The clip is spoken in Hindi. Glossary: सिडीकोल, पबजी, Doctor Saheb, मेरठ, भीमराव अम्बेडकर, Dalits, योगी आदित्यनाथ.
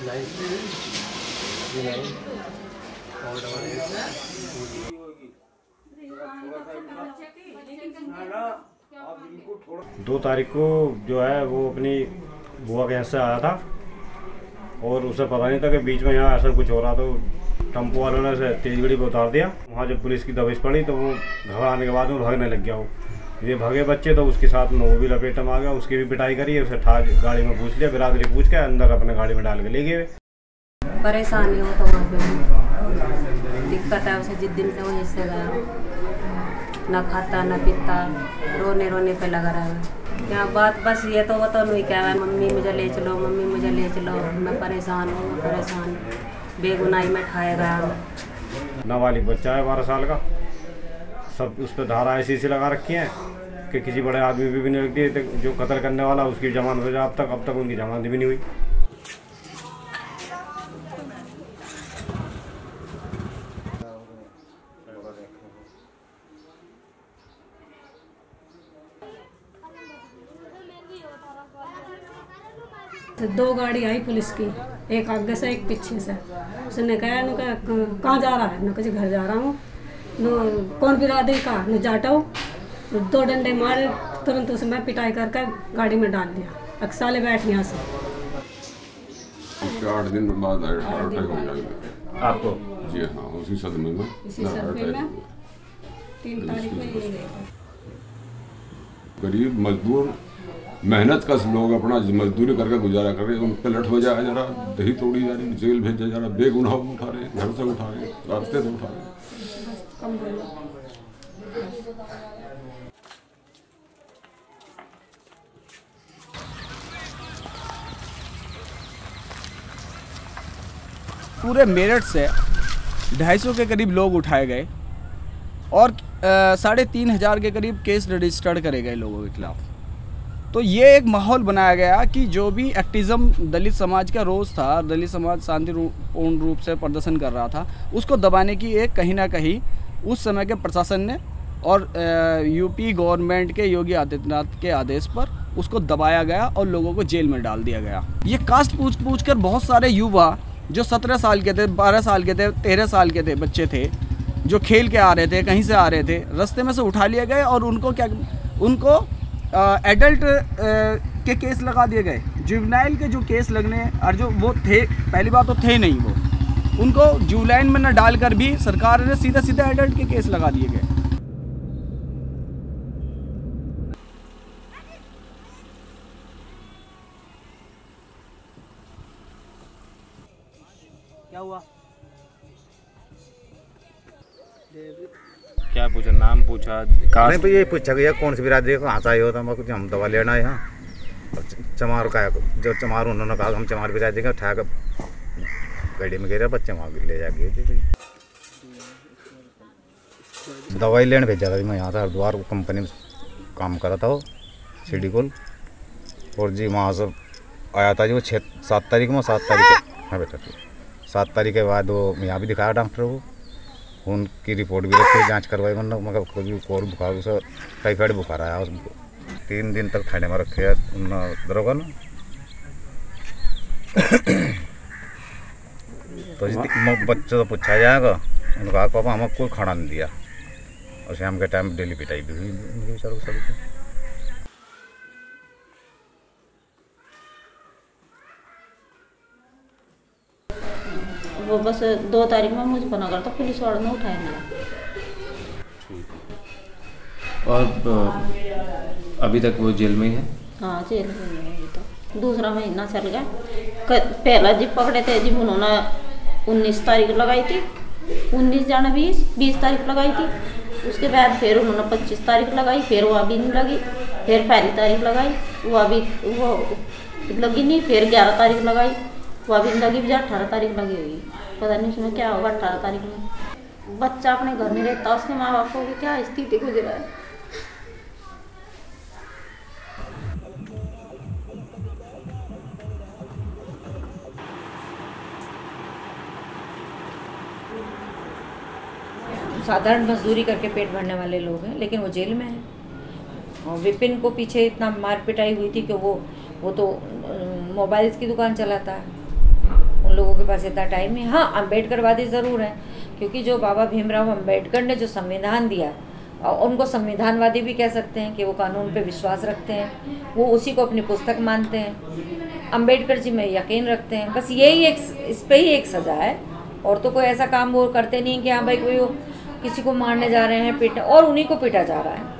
2 तारीख को जो है वो अपनी बुआ के यहाँ से आया था और उसे पता नहीं था कि बीच में यहाँ ऐसा कुछ हो रहा, तो टेम्पो वालों ने उसे तेजगढ़ी पर उतार दिया। वहाँ जब पुलिस की दबिश पड़ी तो वो घर आने के बाद वो भागने लग गया। वो ये भागे बच्चे तो उसके साथ में वो भी लपेट में आ गया, उसकी भी पिटाई करी, उसे ठाज गाड़ी में पूछ लिया, बिरादरी पूछ के अंदर अपने गाड़ी में डाल के ले गए। परेशानी हो तो दिक्कत है उसे, जिस दिन से वो हिस्से गया ना खाता ना पीता, रोने पे लगा रहा है। क्या बात बस ये तो वो तो नहीं कह रहा है मम्मी मुझे ले चलो, मम्मी मुझे ले चलो, मैं परेशान हूँ, मैं परेशान बेगुनाही में ठाया गया। नाबालिग बच्चा है 12 साल का, सब उस पर धारा ऐसी लगा रखी है कि किसी बड़े आदमी भी नहीं लगती। जो कत्ल करने वाला उसकी जमानत हो जाए, अब तक उनकी जमानत भी नहीं हुई। तो 2 गाड़ी आई पुलिस की, एक आगे से एक पीछे से। उसने कहा कहाँ जा रहा है, न कहीं घर जा रहा हूँ, कौन बिरादरी का न जाटो। 2 डंडे मारे, तुरंत उसे मैं पिटाई करके गाड़ी में डाल दिया। अक्साले बैठ यहाँ से उसके 8 दिन बाद अटैक हो गया आपको? जी हाँ, उसी सदमे में 3 तारीख को। गरीब मजदूर मेहनत कश लोग अपना मजदूरी करके गुजारा कर रहे हैं, उन पर लठ बजाया जा रहा, दही तोड़ी जा रही, जेल भेजा जा रहा, बेगुनाह उठा रहे, घर से उठा रहे, रास्ते से उठा रहे। पूरे मेरठ से 250 के करीब लोग उठाए गए और 3500 के करीब केस रजिस्टर्ड करे गए लोगों के खिलाफ। तो ये एक माहौल बनाया गया कि जो भी एक्टिविज़्म दलित समाज का रोज़ था, दलित समाज शांतिपूर्ण रूप से प्रदर्शन कर रहा था, उसको दबाने की एक कहीं ना कहीं उस समय के प्रशासन ने और यूपी गवर्नमेंट के योगी आदित्यनाथ के आदेश पर उसको दबाया गया और लोगों को जेल में डाल दिया गया। ये कास्ट पूछ कर बहुत सारे युवा जो 17 साल के थे, 12 साल के थे, 13 साल के थे बच्चे थे, जो खेल के आ रहे थे, कहीं से आ रहे थे, रास्ते में से उठा लिए गए और उनको एडल्ट के केस लगा दिए गए। जुवेनाइल के जो केस लगने और जो वो थे, पहली बात तो थे नहीं, वो उनको जुवेनाइल में न डालकर भी सरकार ने सीधा एडल्ट के केस लगा दिए गए। क्या हुआ? क्या पूछा? नाम पूछा, नहीं तो ये पूछा गया कौन सी बिरादरी को कहाँ से आए हो, तो कुछ हम दवा लेना है यहाँ। चमार का जो चमार, उन्होंने कहा हम चमार बिरादरी का उठा कर गाड़ी में गिरा, बच्चे वहाँ ले जाके दवाई लेने भेजा था। मैं यहाँ था हरिद्वार कंपनी में काम कर रहा था वो सिडीकोल, और जी वहाँ से आया था जी वो 7 तारीख में। 7 तारीख हाँ बेटा, 7 तारीख के बाद वो यहाँ भी दिखाया डॉक्टर को, उनकी रिपोर्ट भी रखी, जांच करवाई, वरना मतलब कोई और बुखार, उसे टाइफाइड बुखार आया उसको। 3 दिन तक थाने में रखे दरोगा ना, तो बच्चों से पूछा जाएगा, उन्होंने कहा पापा हमें कोई खाना नहीं दिया, और शाम के टाइम डेली पिटाई भी हुई उनके बेचारों को। वो बस 2 तारीख में मुझे बना करता, पुलिस वालों ने उठाया ना, और अभी तक वो जेल में ही है। हाँ जेल में है अभी तो, 2 महीना चल गया। पहला जी पकड़े थे जी उन्होंने 19 तारीख लगाई थी, 19 जाना 20 तारीख लगाई थी, उसके बाद फिर उन्होंने 25 तारीख लगाई, फिर वो अभी नहीं लगी, फिर 5 तारीख लगाई वो अभी वो लगी नहीं, फिर 11 तारीख लगाई वो अभी लगी, भी 18 तारीख लगी हुई, पता नहीं उसमें क्या होगा 18 तारीख में। बच्चा अपने घर में रहता, उसके माँ बाप को क्या स्थिति गुजरा है। साधारण मजदूरी करके पेट भरने वाले लोग हैं, लेकिन वो जेल में है। और विपिन को पीछे इतना मार पिटाई हुई थी कि वो तो मोबाइल्स की दुकान चलाता है। उन लोगों के पास इतना टाइम है। हाँ, अम्बेडकरवादी ज़रूर हैं, क्योंकि जो बाबा भीमराव अम्बेडकर ने जो संविधान दिया, और उनको संविधानवादी भी कह सकते हैं कि वो कानून पे विश्वास रखते हैं, वो उसी को अपनी पुस्तक मानते हैं, अम्बेडकर जी में यकीन रखते हैं। बस यही एक, इस पर ही एक सज़ा है। औरतों को ऐसा काम वो करते नहीं कि हाँ भाई कोई किसी को मारने जा रहे हैं, पीटने, और उन्हीं को पीटा जा रहा है।